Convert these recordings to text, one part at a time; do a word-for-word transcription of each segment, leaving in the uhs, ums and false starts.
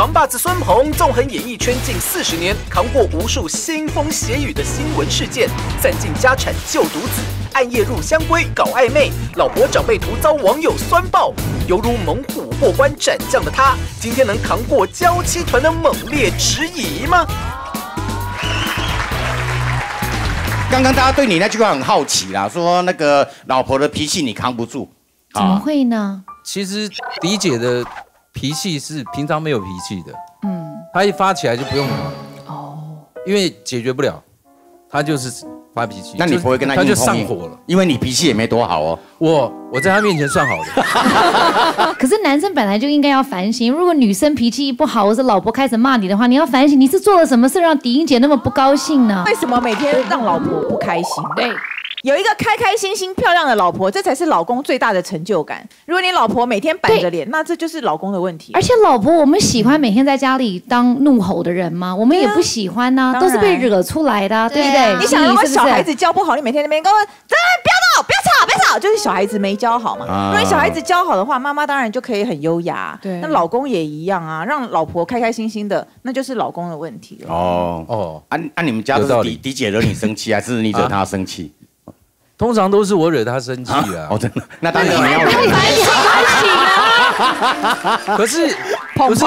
扛把子孙鹏纵横演艺圈近四十年，扛过无数腥风血雨的新闻事件，散尽家产救独子，暗夜入香闺搞暧昧，老婆长辈图遭网友酸爆，犹如猛虎过关斩将的他，今天能扛过娇妻团的猛烈质疑吗？ 刚刚大家对你那句话很好奇啦，说那个老婆的脾气你扛不住，怎么会呢？其实李姐的脾气是平常没有脾气的，嗯，她一发起来就不用管，哦，因为解决不了，她就是发脾气。那你不会跟她硬碰硬？她就上火了，因为你脾气也没多好哦。我我在她面前算好的。可是男生本来就应该要反省，如果女生脾气不好，或是老婆开始骂你的话，你要反省你是做了什么事让迪英姐那么不高兴呢？为什么每天让老婆不开心？对。 有一个开开心心、漂亮的老婆，这才是老公最大的成就感。如果你老婆每天板着脸，那这就是老公的问题。而且，老婆我们喜欢每天在家里当怒吼的人吗？我们也不喜欢呐，都是被惹出来的，对不对？你想，如果小孩子教不好，你每天那边跟我，不要闹，不要吵，不要吵，就是小孩子没教好嘛。如果小孩子教好的话，妈妈当然就可以很优雅。对，那老公也一样啊，让老婆开开心心的，那就是老公的问题了。哦哦，按按你们家的迪迪姐惹你生气，还是你惹她生气？ 通常都是我惹他生气啊！哦，真的，那当然你要反省啊！可是，不是，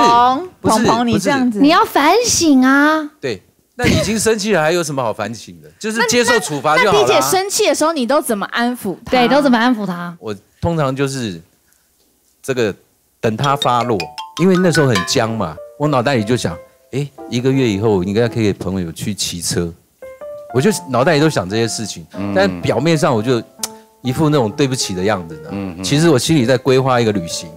鹏鹏，你这样子，你要反省啊！对，那已经生气了，还有什么好反省的？就是接受处罚就好了。那迪姐生气的时候，你都怎么安抚她？对，都怎么安抚她？我通常就是这个等她发落，因为那时候很僵嘛，我脑袋里就想，哎，一个月以后我应该可以跟朋友去骑车。 我就脑袋里都想这些事情，但表面上我就一副那种对不起的样子呢。其实我心里在规划一个旅行。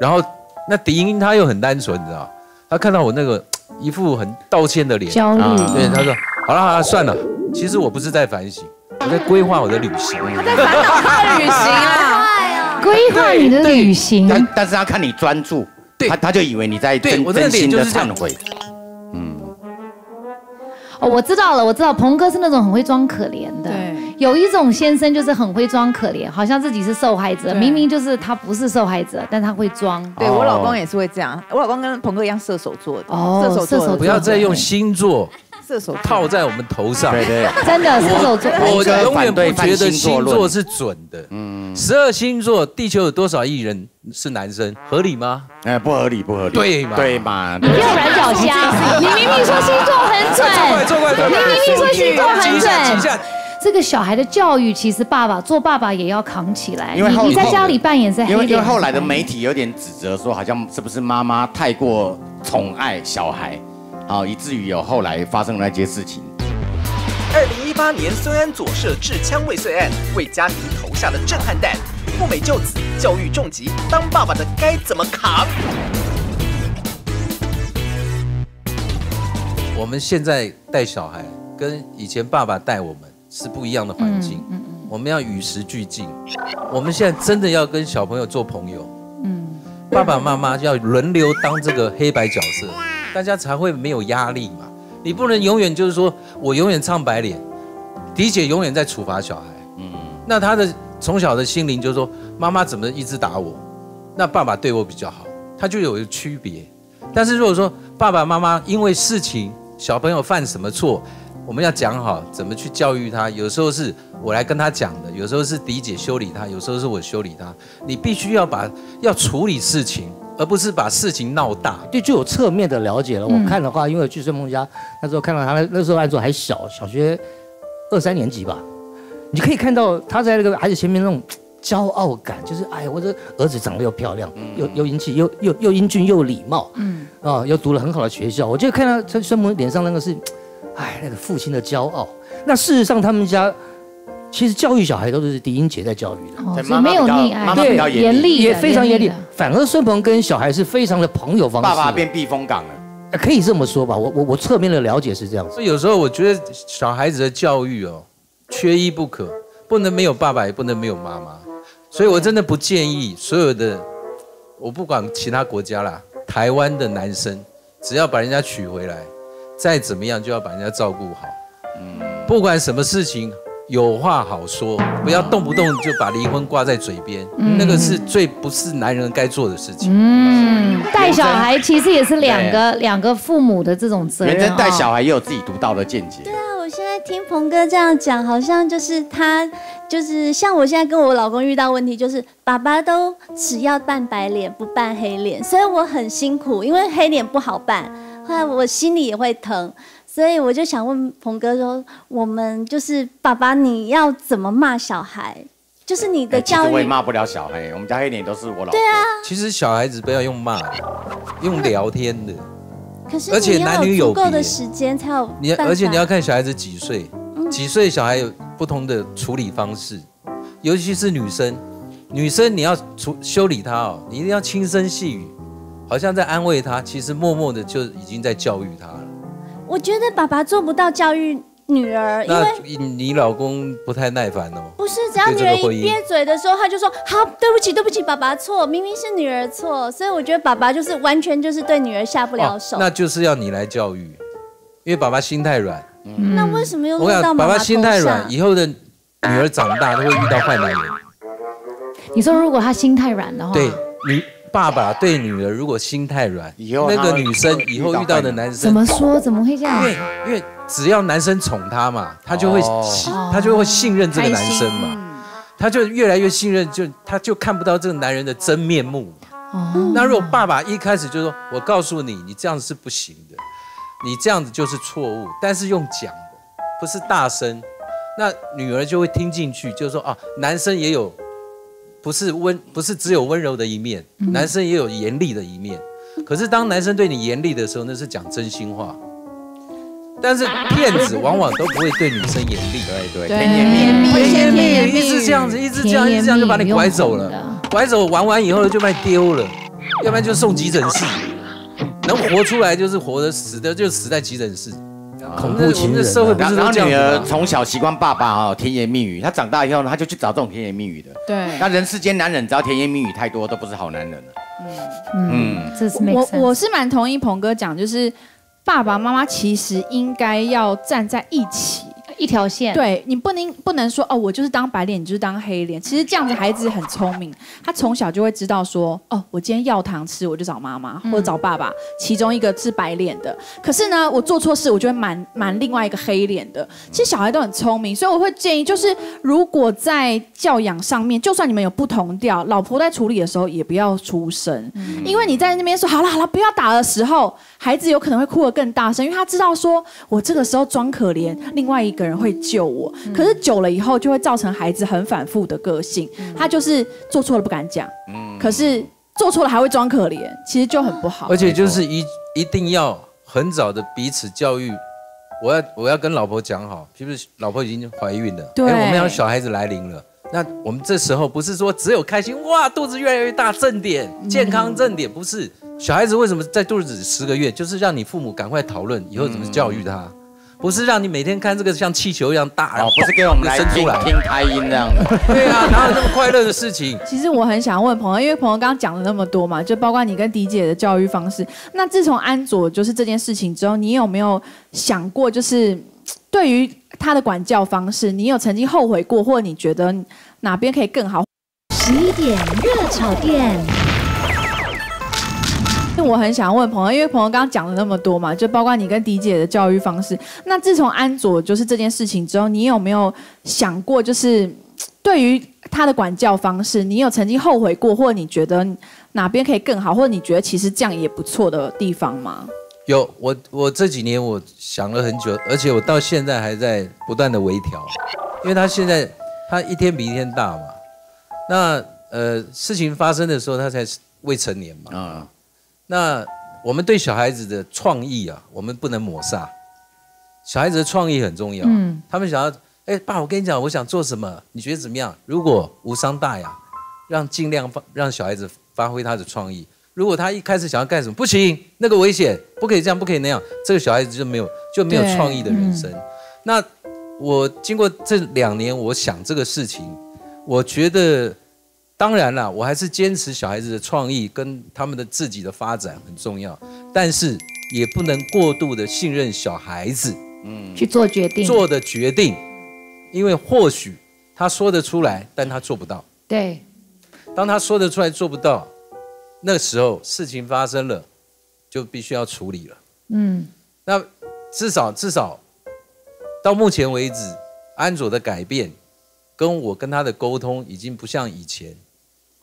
然后那迪英她又很单纯，你知道，她看到我那个一副很道歉的脸，焦虑，对，她说：“好了好了，算了。”其实我不是在反省，我在规划我的旅行。她在烦恼她的旅行啊，规划你的旅行。但但是她看你专注，她她就以为你在真真心的忏悔。 哦，我知道了，我知道，鹏哥是那种很会装可怜的。对，有一种先生就是很会装可怜，好像自己是受害者，明明就是他不是受害者，但他会装。对我老公也是会这样，我老公跟鹏哥一样射手座的。哦，射手座，不要再用星座射手套在我们头上。对对，真的射手座，我永远不觉得星座是准的。嗯，十二星座，地球有多少亿人是男生？合理吗？哎，不合理，不合理。对嘛，对嘛。你不要软脚虾，你明明说星座很准。 你明明说星座很准，这个小孩的教育其实爸爸做爸爸也要扛起来。因为你在家里扮演是黑脸。因为后来的媒体有点指责说，好像是不是妈妈太过宠爱小孩，啊，以至于有后来发生那些事情。二零一八年，孙安佐涉制枪未遂案，为家庭投下了震撼弹。赴美就子，教育重疾，当爸爸的该怎么扛？ 我们现在带小孩，跟以前爸爸带我们是不一样的环境。嗯嗯、我们要与时俱进。我们现在真的要跟小朋友做朋友。嗯，爸爸妈妈要轮流当这个黑白角色，大家才会没有压力嘛。你不能永远就是说我永远唱白脸，迪姐永远在处罚小孩。嗯，那他的从小的心灵就是说，妈妈怎么一直打我，那爸爸对我比较好，他就有区别。但是如果说爸爸妈妈因为事情， 小朋友犯什么错，我们要讲好怎么去教育他。有时候是我来跟他讲的，有时候是迪姐修理他，有时候是我修理他。你必须要把要处理事情，而不是把事情闹大。对，就有侧面的了解了。我看的话，因为去孙梦家那时候看到他，那时候安卓还小，小学二三年级吧，你可以看到他在那个孩子前面那种骄傲感，就是哎，我这儿子长得又漂亮，又又英气，又又又英俊又礼貌。嗯。 啊，又读了很好的学校，我就看到他孙鹏脸上那个是，哎，那个父亲的骄傲。那事实上，他们家其实教育小孩都是迪英姐在教育的，所以没有溺爱，对，严厉也非常严厉。反而孙鹏跟小孩是非常的朋友方式。爸爸变避风港了，可以这么说吧？我我我侧面的了解是这样子。所以有时候我觉得小孩子的教育哦，缺一不可，不能没有爸爸，也不能没有妈妈。所以我真的不建议所有的，我不管其他国家啦。 台湾的男生，只要把人家娶回来，再怎么样就要把人家照顾好。嗯，不管什么事情，有话好说，不要动不动就把离婚挂在嘴边，嗯、那个是最不是男人该做的事情。嗯，带小孩其实也是两个两个父母的这种责任。元真带小孩也有自己独到的见解。对啊，我现在听彭哥这样讲，好像就是他。 就是像我现在跟我老公遇到问题，就是爸爸都只要扮白脸不扮黑脸，所以我很辛苦，因为黑脸不好扮，后来我心里也会疼，所以我就想问彭哥说，我们就是爸爸你要怎么骂小孩？就是你的教育。其实我也骂不了小孩，我们家黑脸都是我老公。对啊，其实小孩子不要用骂的，用聊天的。可是，而且男女有别。足够的时间才有。你而且你要看小孩子几岁。 几岁小孩有不同的处理方式，尤其是女生，女生你要处修理她哦，你一定要轻声细语，好像在安慰她，其实默默的就已经在教育她了。我觉得爸爸做不到教育女儿，因为你老公不太耐烦哦。不是，只要女儿一憋嘴的时候，他就说好，对不起，对不起，爸爸错，明明是女儿错，所以我觉得爸爸就是完全就是对女儿下不了手。哦、那就是要你来教育，因为爸爸心太软。 嗯、那为什么又遇到妈妈？爸爸心太软，以后的女儿长大都会遇到坏男人。你说如果她心太软的话，对，女爸爸对女儿如果心太软，以后那个女生以后遇到的男生怎么说？怎么会这样？因为因为只要男生宠她嘛，她就会、哦、她就会信任这个男生嘛，她就越来越信任，就她就看不到这个男人的真面目。哦，那如果爸爸一开始就说我告诉你，你这样是不行的。 你这样子就是错误，但是用讲的，不是大声，那女儿就会听进去，就是说啊，男生也有，不是温，不是只有温柔的一面，男生也有严厉的一面。可是当男生对你严厉的时候，那是讲真心话。但是骗子往往都不会对女生严厉，对对，甜言蜜语，甜言蜜语，一直这样子，一直这样，一直这样就把你拐走了，拐走玩完以后就把你丢了，要不然就送急诊室。 能活出来就是活的，死的就死在急诊室。恐怖情人。然后女儿从小习惯爸爸啊甜言蜜语，她长大以后呢，她就去找这种甜言蜜语的。对。那人世间男人只要甜言蜜语太多，都不是好男人了。嗯嗯，这是我我是蛮同意彭哥讲，就是爸爸妈妈其实应该要站在一起一条线。对你不能不能说哦，我就是当白脸，你就是当黑脸。其实这样子孩子很聪明，他从小就会知道说哦，我今天要糖吃，我就找妈妈或者找爸爸，其中一个是白脸的。可是呢，我做错事，我就会瞒瞒另外一个黑脸的。其实小孩都很聪明，所以我会建议，就是如果在教养上面，就算你们有不同调，老婆在处理的时候也不要出声，嗯、因为你在那边说好了好了，不要打的时候，孩子有可能会哭得更大声，因为他知道说我这个时候装可怜，另外一个人。 人会救我，可是久了以后就会造成孩子很反复的个性，他就是做错了不敢讲，可是做错了还会装可怜，其实就很不好。而且就是一一定要很早的彼此教育，我要我要跟老婆讲好，是不是？老婆已经怀孕了，对，我们要小孩子来临了，那我们这时候不是说只有开心哇，肚子越来越大，正点健康正点，不是小孩子为什么在肚子十个月，就是让你父母赶快讨论以后怎么教育他。 不是让你每天看这个像气球一样大，然后不是给我们来听听开音这样的。对啊，哪有这么快乐的事情？其实我很想问朋友，因为朋友刚刚讲了那么多嘛，就包括你跟迪姐的教育方式。那自从安佐就是这件事情之后，你有没有想过，就是对于他的管教方式，你有曾经后悔过，或者你觉得哪边可以更好？十一点热炒店。 我很想问朋友，因为朋友刚刚讲了那么多嘛，就包括你跟迪姐的教育方式。那自从安佐就是这件事情之后，你有没有想过，就是对于他的管教方式，你有曾经后悔过，或者你觉得哪边可以更好，或者你觉得其实这样也不错的地方吗？有，我我这几年我想了很久，而且我到现在还在不断的微调，因为他现在他一天比一天大嘛，那呃事情发生的时候他才未成年嘛。嗯 那我们对小孩子的创意啊，我们不能抹杀。小孩子的创意很重要。嗯，他们想要，哎，爸，我跟你讲，我想做什么，你觉得怎么样？如果无伤大雅，让尽量让小孩子发挥他的创意。如果他一开始想要干什么，不行，那个危险，不可以这样，不可以那样，这个小孩子就没有就没有创意的人生。嗯、那我经过这两年，我想这个事情，我觉得。 当然啦，我还是坚持小孩子的创意跟他们的自己的发展很重要，但是也不能过度的信任小孩子，嗯，去做决定，做的决定，因为或许他说得出来，但他做不到。对。当他说得出来做不到，那个时候事情发生了，就必须要处理了。嗯。那至少至少到目前为止，安卓的改变跟我跟他的沟通已经不像以前。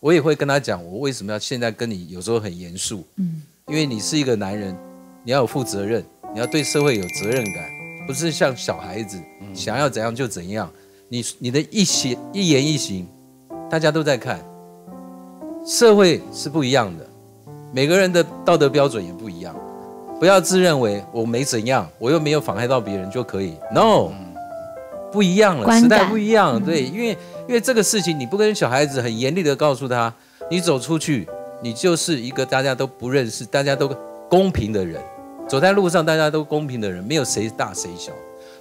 我也会跟他讲，我为什么要现在跟你有时候很严肃。嗯。因为你是一个男人，你要有负责任，你要对社会有责任感。 不是像小孩子想要怎样就怎样，你你的一行一言一行，大家都在看。社会是不一样的，每个人的道德标准也不一样。不要自认为我没怎样，我又没有妨碍到别人就可以。No， 不一样了，时代不一样。对，因为因为这个事情，你不跟小孩子很严厉的告诉他，你走出去，你就是一个大家都不认识、大家都公平的人。 走在路上，大家都公平的人，没有谁大谁小，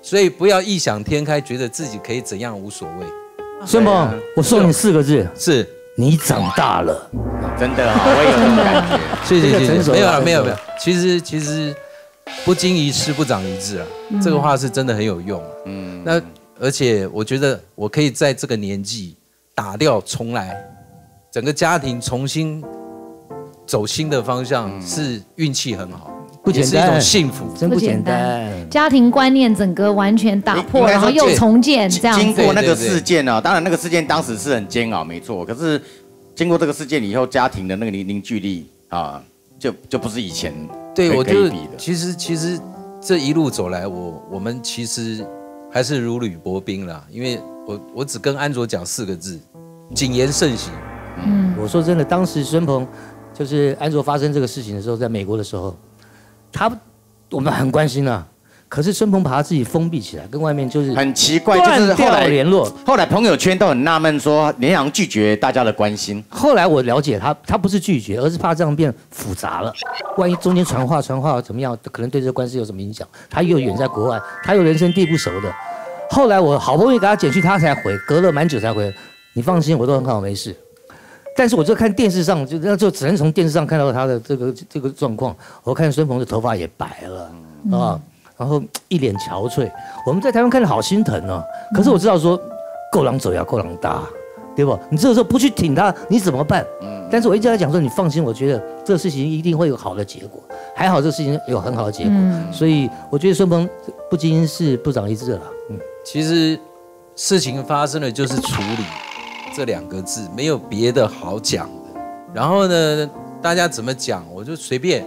所以不要异想天开，觉得自己可以怎样无所谓。孙鹏，我送你四个字，是你长大了，真的啊，我也有这种感觉。谢谢谢谢，没有啊，没有没有，其实其实不经一事不长一智啊，这个话是真的很有用。嗯，那而且我觉得我可以在这个年纪打掉重来，整个家庭重新走新的方向，是运气很好。 不简单，是一种幸福，真不简单。家庭观念整个完全打破，然后又重建，这样。经过那个事件啊，当然那个事件当时是很煎熬，没错。可是经过这个事件以后，家庭的那个凝聚力啊，就就不是以前对我就其实其实这一路走来，我我们其实还是如履薄冰啦。因为我我只跟安卓讲四个字：谨言慎行。嗯，我说真的，当时孙鹏就是安卓发生这个事情的时候，在美国的时候。 他，我们很关心啊，可是孙鹏把他自己封闭起来，跟外面就是很奇怪，就是后来联络，后来朋友圈都很纳闷说，你好像拒绝大家的关心。后来我了解他，他不是拒绝，而是怕这样变复杂了，万一中间传话传话怎么样，可能对这个官司有什么影响。他又远在国外，他又人生地不熟的。后来我好不容易给他简讯，他才回，隔了蛮久才回。你放心，我都很好，没事。 但是我就看电视上，就那就只能从电视上看到他的这个这个状况。我看孙鹏的头发也白了、嗯、啊，然后一脸憔悴。我们在台湾看得好心疼哦。可是我知道说，够狼走呀，够狼搭，对不？你这个时候不去挺他，你怎么办？嗯、但是我一直在讲说，你放心，我觉得这个事情一定会有好的结果。还好这个事情有很好的结果，嗯、所以我觉得孙鹏不经事不长一智了。嗯，其实事情发生了就是处理。 这两个字没有别的好讲的，然后呢，大家怎么讲我就随便。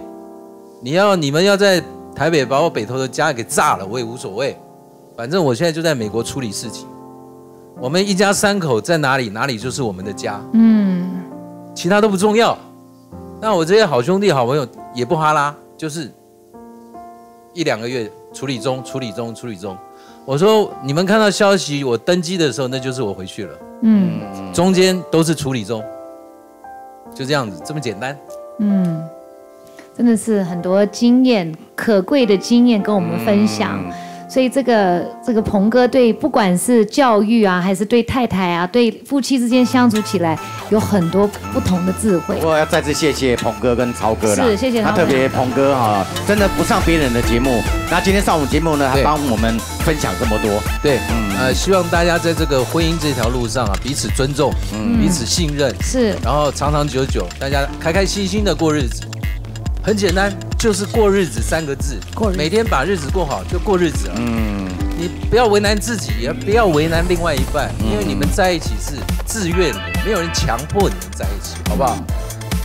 你要你们要在台北把我北投的家给炸了，我也无所谓，反正我现在就在美国处理事情。我们一家三口在哪里，哪里就是我们的家。嗯，其他都不重要。那我这些好兄弟、好朋友也不哈拉，就是一两个月处理中、处理中、处理中。我说你们看到消息，我登机的时候，那就是我回去了。 嗯，中间都是处理中，就这样子，这么简单。嗯，真的是很多经验，可贵的经验跟我们分享。嗯、所以这个这个鹏哥对不管是教育啊，还是对太太啊，对夫妻之间相处起来，有很多不同的智慧。我要再次谢谢鹏哥跟超哥啦，是谢谢他。特别鹏哥哈、哦，真的不上别人的节目，那今天上我们节目呢，还帮我们分享这么多。对，嗯。 呃，希望大家在这个婚姻这条路上啊，彼此尊重，嗯，彼此信任，是，然后长长久久，大家开开心心的过日子，很简单，就是过日子三个字，过日子，每天把日子过好就过日子了，嗯，你不要为难自己，也不要为难另外一半，因为你们在一起是自愿的，没有人强迫你们在一起，好不好？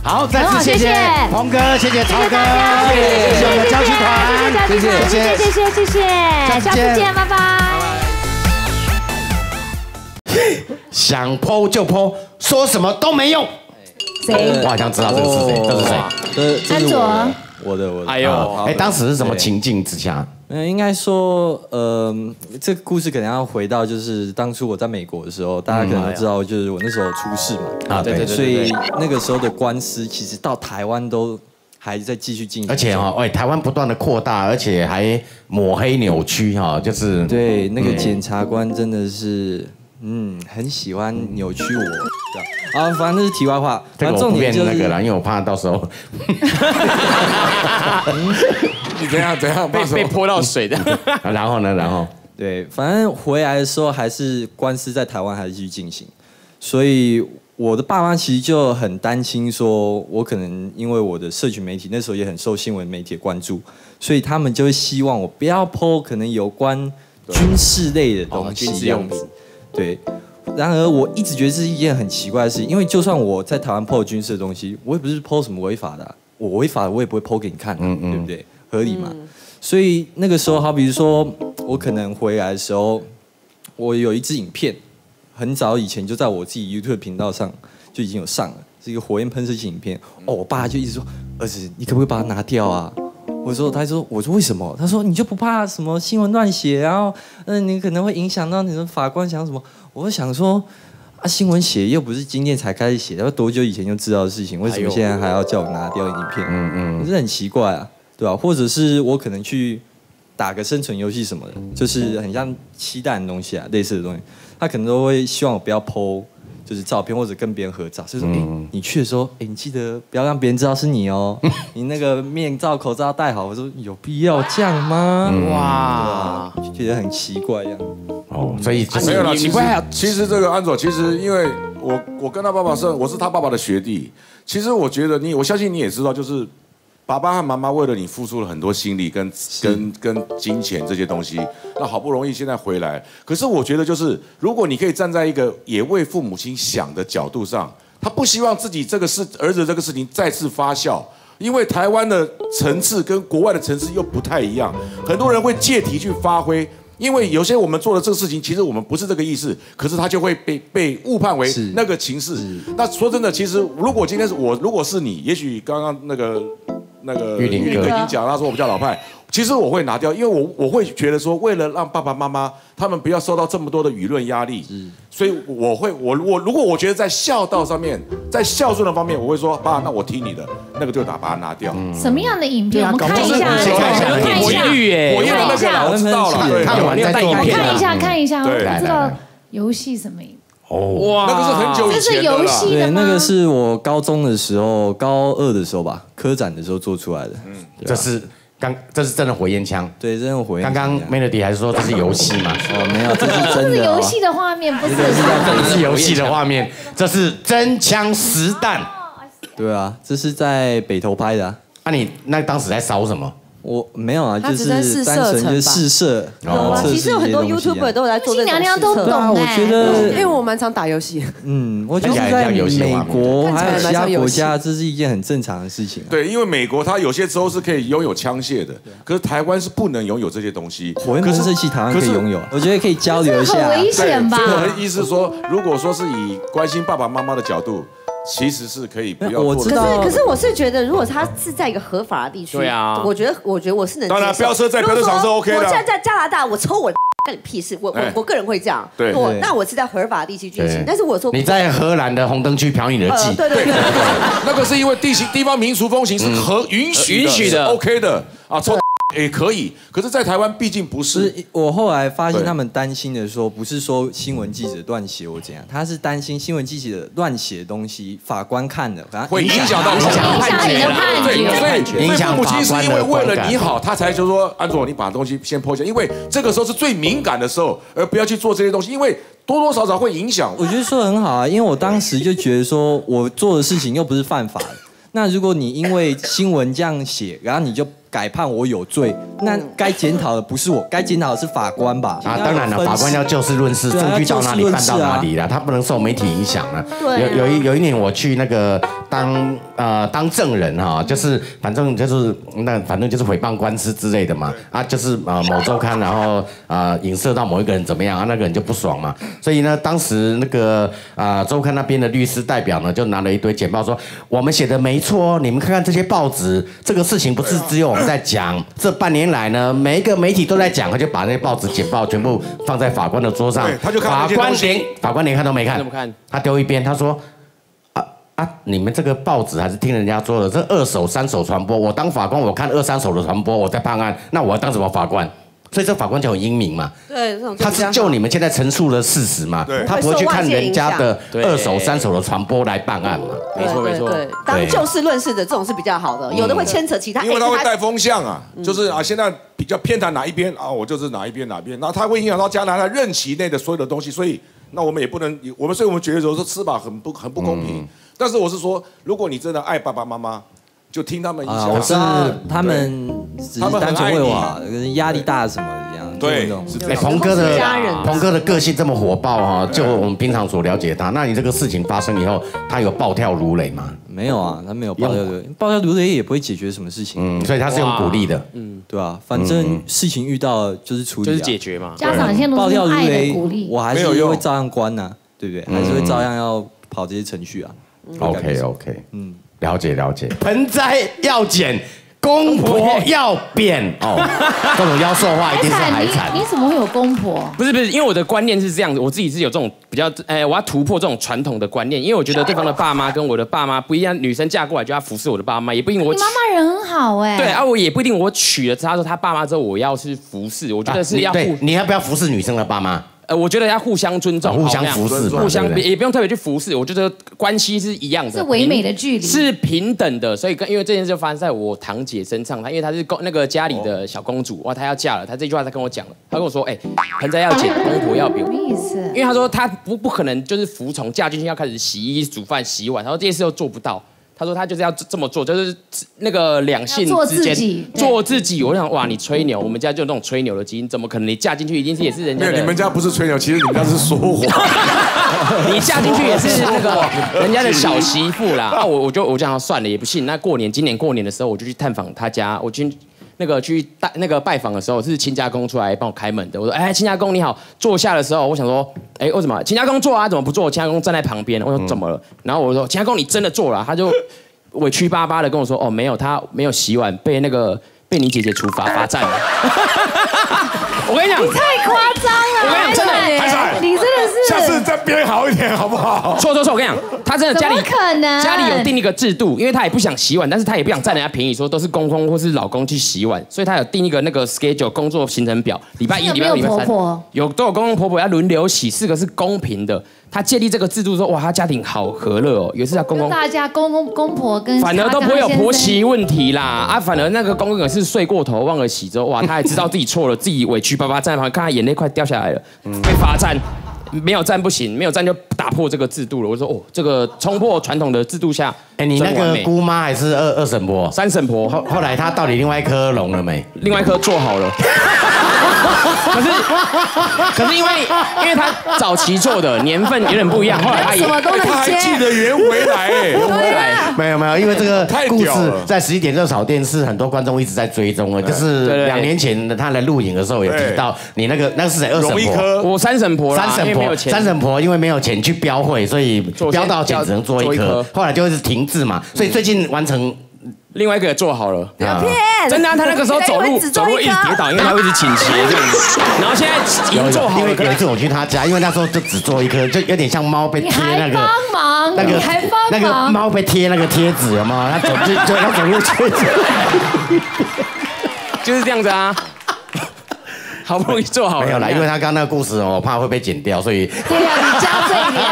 好，再次谢谢鹏哥，谢谢超哥，谢谢我们的交际团，谢谢谢谢谢谢，下次见，拜拜。 想po就po，说什么都没用。谁？我好像知道这个是谁，这是谁？这是安卓。我的我的。哎呦，哎，当时是什么情境之下？嗯，应该说，呃，这个故事可能要回到就是当初我在美国的时候，大家可能都知道，就是我那时候出事嘛。啊，对对对。所以那个时候的官司，其实到台湾都还在继续进行。而且哈，哎，台湾不断的扩大，而且还抹黑扭曲哈，就是对那个检察官真的是。 嗯，很喜欢扭曲我，对啊，反正是题外话，反正重点就是那个啦，因为我怕到时候，你怎样怎样被被泼到水的。然后呢，然后，对，反正回来的时候还是官司在台湾还是去进行，所以我的爸妈其实就很担心，说我可能因为我的社群媒体那时候也很受新闻媒体的关注，所以他们就会希望我不要 po 可能有关军事类的东西，军事用品，对。 然而，我一直觉得这是一件很奇怪的事情，因为就算我在台湾 po 军事的东西，我也不是 po 什么违法的、啊，我违法的我也不会 po 给你看、啊，嗯嗯对不对？合理嘛？嗯、所以那个时候，好比如说我可能回来的时候，我有一支影片，很早以前就在我自己 YouTube 频道上就已经有上了，是一个火焰喷射器影片。哦，我爸就一直说：“儿子，你可不可以把它拿掉啊？” 我说，他说，我说为什么？他说你就不怕什么新闻乱写，然后嗯、呃，你可能会影响到你的法官想什么？我想说，啊，新闻写又不是今天才开始写，他多久以前就知道的事情，为什么现在还要叫我拿掉影片？嗯嗯，我觉得很奇怪啊，对吧、啊？或者是我可能去打个生存游戏什么的，就是很像鸡蛋的东西啊，类似的东西，他可能都会希望我不要 po 就是照片或者跟别人合照，所以说，哎、欸，你去的时候，哎、欸，你记得不要让别人知道是你哦、喔，你那个面罩、口罩戴好。我说有必要这样吗？嗯、哇，就觉得很奇怪一样。哦，所以、就是啊、没有啦，其实其实这个安佐，其实因为我我跟他爸爸是，我是他爸爸的学弟。其实我觉得你，我相信你也知道，就是爸爸和妈妈为了你付出了很多心力跟跟跟金钱这些东西。那好不容易现在回来，可是我觉得就是，如果你可以站在一个也为父母亲想的角度上，他不希望自己这个事儿子这个事情再次发酵，因为台湾的层次跟国外的层次又不太一样，很多人会借题去发挥。 因为有些我们做的这个事情，其实我们不是这个意思，可是他就会被被误判为那个情势。那说真的，其实如果今天是我，如果是你，也许刚刚那个那个玉林哥已经讲，他说我比较老派，其实我会拿掉，因为我我会觉得说，为了让爸爸妈妈他们不要受到这么多的舆论压力，所以我会我我如果我觉得在孝道上面，在孝顺的方面，我会说爸，那我听你的，那个就打把它拿掉。什么样的影片？我们看一下，看一下。 我知道了，看完再做。看一下，看一下，我知道游戏什么意思。哦，那个是很久以前的了。对，那个是我高中的时候，高二的时候吧，科展的时候做出来的。嗯，这是刚，这是真的火焰枪。对，真的火焰。刚刚 Melody 还是说这是游戏嘛？哦，没有，这是真的。这是游戏的画面，不是。这是游戏的画面，这是真枪实弹。对啊，这是在北投拍的。那你那当时在烧什么？ 我没有啊，就是单纯就是试射。哦，其实有很多 YouTuber 都有在做这种事。对啊，我觉得，因为我蛮常打游戏。嗯，我觉得在美国还有其他国家，这是一件很正常的事情。对，因为美国它有些州是可以拥有枪械的，可是台湾是不能拥有这些东西。火焰喷射器台湾可以拥有，我觉得可以交流一下。很危险吧？所以我的意思是说，如果说是以关心爸爸妈妈的角度。 其实是可以不要做，可是可是我是觉得，如果他是在一个合法的地区，对啊，我觉得我觉得我是能。当然，飙车在飙车场是 OK 的。我现在在加拿大，我抽我干你屁事！我我我个人会这样。对，我那我是在合法的地区进行，但是我说你在荷兰的红灯区嫖你的妓，对对对，那个是因为地形地方民俗风情是可允许允许的 ，OK 的啊，抽也可以。可是，在台湾毕竟不是。我后来发现他们担心的说，不是说新闻记者乱写我怎样，他是担心新闻记者乱写的东西，法官看了会影响到你的判决。对，所以影响法官的观感。因为为了你好，他才就说安佐，你把东西先剖下，因为这个时候是最敏感的时候，而不要去做这些东西，因为多多少少会影响。我觉得说得很好啊，因为我当时就觉得说我做的事情又不是犯法的。 那如果你因为新闻这样写，然后你就改判我有罪，那该检讨的不是我，该检讨的是法官吧？啊，当然了，法官要就事论事，证据到哪里办到哪里了，他不能受媒体影响了。有有一有一年我去那个当呃当证人哈，就是反正就是那反正就是诽谤官司之类的嘛，啊就是啊某周刊然后啊影射到某一个人怎么样啊，那个人就不爽嘛，所以呢当时那个啊周刊那边的律师代表呢就拿了一堆简报说我们写的没。 错，你们看看这些报纸，这个事情不是只有我们在讲。这半年来呢，每一个媒体都在讲，他就把那些报纸、简报全部放在法官的桌上。他就看法官连法官连看都没看，他丢一边。他说：“啊啊，你们这个报纸还是听人家说的，这二手、三手传播。我当法官，我看二三手的传播，我在判案，那我要当什么法官？” 所以这法官就很英明嘛，对，他是就你们现在陈述的事实嘛，他不会去看人家的二手、三手的传播来办案嘛，没错没错，当就事论事的这种是比较好的，有的会牵扯其他，因为他会带风向啊，就是啊，现在比较偏袒哪一边啊，我就是哪一边哪边，那它会影响到加拿大任期内的所有的东西，所以那我们也不能，我们所以我们觉得说吃法很不很不公平。嗯、但是我是说，如果你真的爱爸爸妈妈，就听他们一下。我知道他们只是单纯为我压力大什么。 对，哎，鹏哥的鹏哥的个性这么火爆哈，就我们平常所了解他，那你这个事情发生以后，他有暴跳如雷吗？没有啊，他没有暴跳如雷，暴跳如雷也不会解决什么事情。嗯，所以他是用鼓励的。嗯，对啊，反正事情遇到就是处理，就是解决嘛。家长现在都是爱的鼓励，我还是会照样关呐，对不对？还是会照样要跑这些程序啊。OK OK， 嗯，了解了解。盆栽要剪。 公婆要扁哦，这种妖兽化一定是海产。你怎么会有公婆？不是不是，因为我的观念是这样子，我自己是有这种比较，哎，我要突破这种传统的观念，因为我觉得对方的爸妈跟我的爸妈不一样，女生嫁过来就要服侍我的爸妈，也不一定我。你妈妈人很好哎。对啊，我也不一定我娶了她说她爸妈之后我要去服侍，我觉得是要。对，你要不要服侍女生的爸妈？ 呃，我觉得要互相尊重，互相服侍，互相也不用特别去服侍。我觉得关系是一样的，是唯美的距离，是平等的。所以跟因为这件事发生在我堂姐身上，她因为她是公那个家里的小公主，哇，她要嫁了，她这句话她跟我讲了，她跟我说，哎，盆栽要剪，公婆要扁，什么意思？因为她说她不不可能就是服从，嫁进去要开始洗衣、煮饭、洗碗，她说这件事又做不到。 他说他就是要这么做，就是那个两性之间做自己。我想，哇，你吹牛，我们家就有那种吹牛的基因，怎么可能你嫁进去一定是也是人家？没有，你们家不是吹牛，其实你们家是说谎。你嫁进去也是那个人家的小媳妇啦。啊，我我就我就想算了，也不信。那过年今年过年的时候，我就去探访他家，我去。 那个去拜那个拜访的时候，是亲家公出来帮我开门的。我说：“哎，亲家公你好。”坐下的时候，我想说：“哎，为什么亲家公坐啊？怎么不坐？”亲家公站在旁边，我说：“怎么了？”然后我说：“亲家公，你真的坐了啊？”他就委屈巴巴的跟我说：“哦，没有，他没有洗碗，被那个被你姐姐处罚罚站了。”我跟你讲，你太夸张了！我跟你讲，真的，你真的是下次再编好一点好不好？错错错！我跟你讲，他真的家里可能家里有定一个制度，因为他也不想洗碗，但是他也不想占人家便宜，说都是公公或是老公去洗碗，所以他有定一个那个 schedule 工作行程表，礼拜一、礼拜二、礼拜三有都有公公婆婆要轮流洗，四个是公平的。他建立这个制度说，哇，他家庭好和乐哦。有一次他公公大家公公公婆跟反而都不会有婆媳问题啦啊，反而那个公公也是睡过头忘了洗之后，哇，他也知道自己错了，自己委屈。 爸爸站在旁边，看他眼泪快掉下来了，被罚站，没有站不行，没有站就打破这个制度了。我说哦，这个冲破传统的制度下，哎，你那个姑妈还是二二婶婆、三婶婆？后后来她到底另外一颗聋了没？另外一颗做好了。可是可是因为因为她早期做的年份有点不一样，后来她也她还记得圆回来，圆回来。没有没有，因为这个故事在十一点热炒电视，很多观众一直在追踪啊。就是两年前的她来录影的时候也提到你那个那个是谁二婶婆？我三婶婆。三婶婆三婶婆因为没有钱去标会，所以标到钱只能做一颗，后来就是停滞嘛。所以最近完成。 另外一个也做好了，真的，他那个时候走路走路一直跌倒，因为他会一直倾斜这样子。然后现在已经做好了。因为有一次我去他家，因为那时候就只做一颗，就有点像猫被贴那个那个那个猫被贴那个贴纸了嘛，他走就就他走路就是这样子啊。 好不容易做好了，没有啦，因为他刚刚那个故事哦，我怕会被剪掉，所以对呀，你加这一点，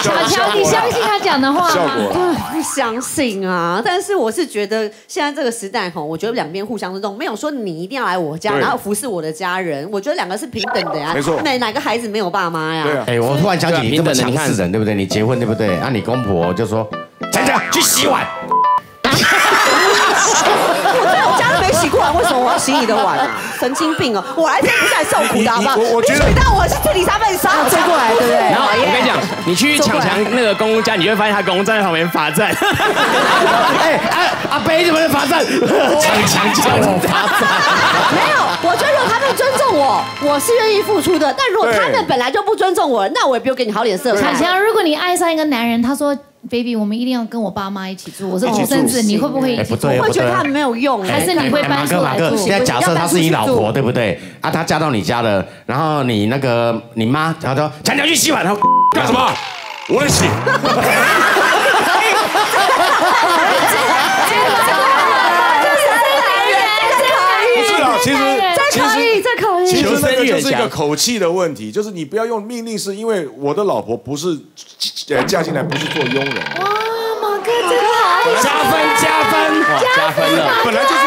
小乔，你相信他讲的话吗？不相信啊！但是我是觉得现在这个时代吼，我觉得两边互相尊重，没有说你一定要来我家，然后服侍我的家人，我觉得两个是平等的呀。没错，哪哪个孩子没有爸妈呀？对啊，哎，我突然想起你这么强势人，对不对？你结婚对不对？啊，你公婆就说，陈家去洗碗。 我在我家都没洗过碗，为什么我要洗你的碗啊？神经病哦！我来这不是来受苦的好不好？我觉得到我是这里他被杀追过来，对不对？然后我跟你讲，你去抢强那个公公家，你就会发现他公公站在旁边罚站。哎，阿阿伯怎么能罚站？抢强叫我罚站。没有，我觉得如果他们尊重我，我是愿意付出的。但如果他们本来就不尊重我，那我也不用给你好脸色。抢强，如果你爱上一个男人，他说。 baby， 我们一定要跟我爸妈一起住。我说，甚至你会不会？我会觉得他没有用，还是你会搬出来住？现在假设她是你老婆，对不对？啊，她嫁到你家了，然后你那个你妈，然后说强强去洗碗，她干什么？我来洗。不是啊，其实这可以，这可以。其实那个就是一个口气的问题，就是你不要用命令式，因为我的老婆不是。 呃，嫁进来不是做佣人。哇，马哥真好，加分加分，加分了，本来就是，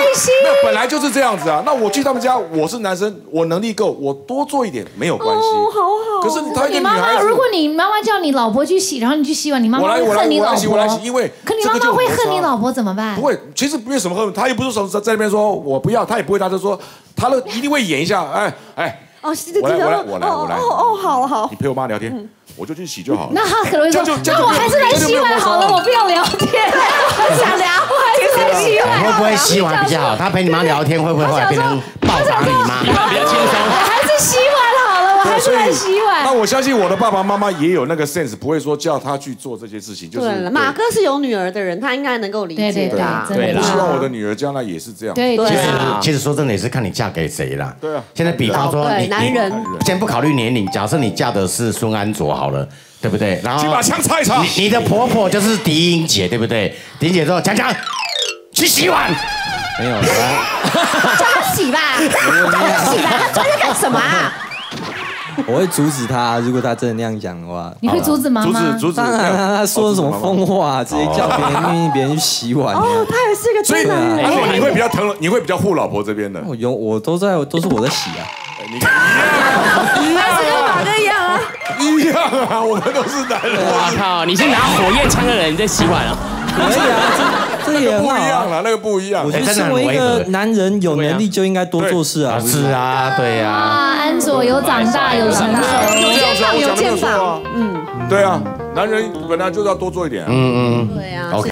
那本本来就是这样子啊。那我去他们家，我是男生，我能力够，我多做一点没有关系。哦，好好。可是他一个女孩子，如果你妈妈叫你老婆去洗，然后你去洗碗，你妈妈会恨你老婆。我来洗，因为可你妈妈会恨你老婆怎么办？不会，其实没有什么恨，他又不是说在在那边说我不要，他也不会，他就说他都一定会演一下，哎哎。 哦，我来，我来，我来，我来。哦哦，好好。你陪我妈聊天，我就去洗就好了。那他可能会说，那我还是来洗碗好了，我不要聊天，我想聊，我还是来洗碗。会不会洗碗比较好？他陪你妈聊天会不会后来变成暴打你妈？比较轻松。我还是洗碗好了，我还是来洗碗。那我相信我的爸爸妈妈也有那个 sense， 不会说叫他去做这些事情。就是马哥是有女儿的人，他应该能够理解。对对对，我希望我的女儿将来也是这样。对对。其实说真的，也是看你嫁给谁啦。对啊。现在比方说。 男人，先不考虑年龄，假设你嫁的是孙安卓好了，对不对？然后先把枪插一插。你你的婆婆就是狄英姐，对不对？狄英姐说：“强强，去洗碗。”没有，叫他洗吧，叫他洗吧，他坐在干什么啊？我会阻止他，如果他真的那样讲的话。你会阻止妈妈？阻止，当然他说什么疯话，直接叫别人愿意别人去洗碗。哦，他也是个真男人。而且你会比较疼，你会比较护老婆这边的。我有，我都在，都是我在洗啊。 你一样，还是跟马哥一样啊！一样啊，我们都是男人。我靠，你是拿火焰枪的人在洗碗啊？可以啊，这也不一样了，那个不一样。我觉得身为一个男人，有能力就应该多做事啊。是啊，对啊。啊，安卓有长大，有成熟，有肩膀，有肩膀。嗯，对啊，男人本来就是要多做一点。嗯嗯，对啊。OK。